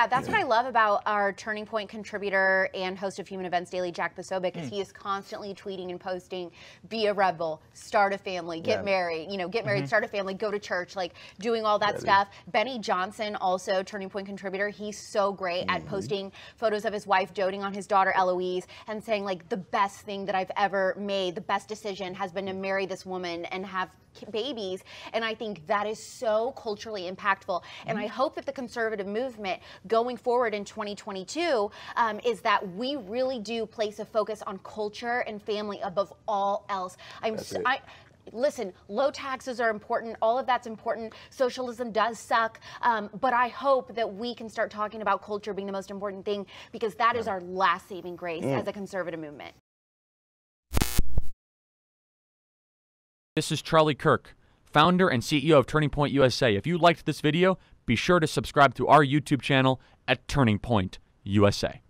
Yeah, that's what I love about our Turning Point contributor and host of Human Events Daily, Jack Posobiec, is he is constantly tweeting and posting, be a rebel, start a family, get married, you know, get married, start a family, go to church, like doing all that stuff. Benny Johnson, also Turning Point contributor, he's so great at posting photos of his wife doting on his daughter Eloise and saying, like, the best thing that I've ever made, the best decision has been to marry this woman and have babies. And I think that is so culturally impactful. And I hope that the conservative movement going forward in 2022 is that we really do place a focus on culture and family above all else. Listen, low taxes are important. All of that's important. Socialism does suck. But I hope that we can start talking about culture being the most important thing, because that is our last saving grace as a conservative movement. This is Charlie Kirk, founder and CEO of Turning Point USA. If you liked this video, be sure to subscribe to our YouTube channel at Turning Point USA.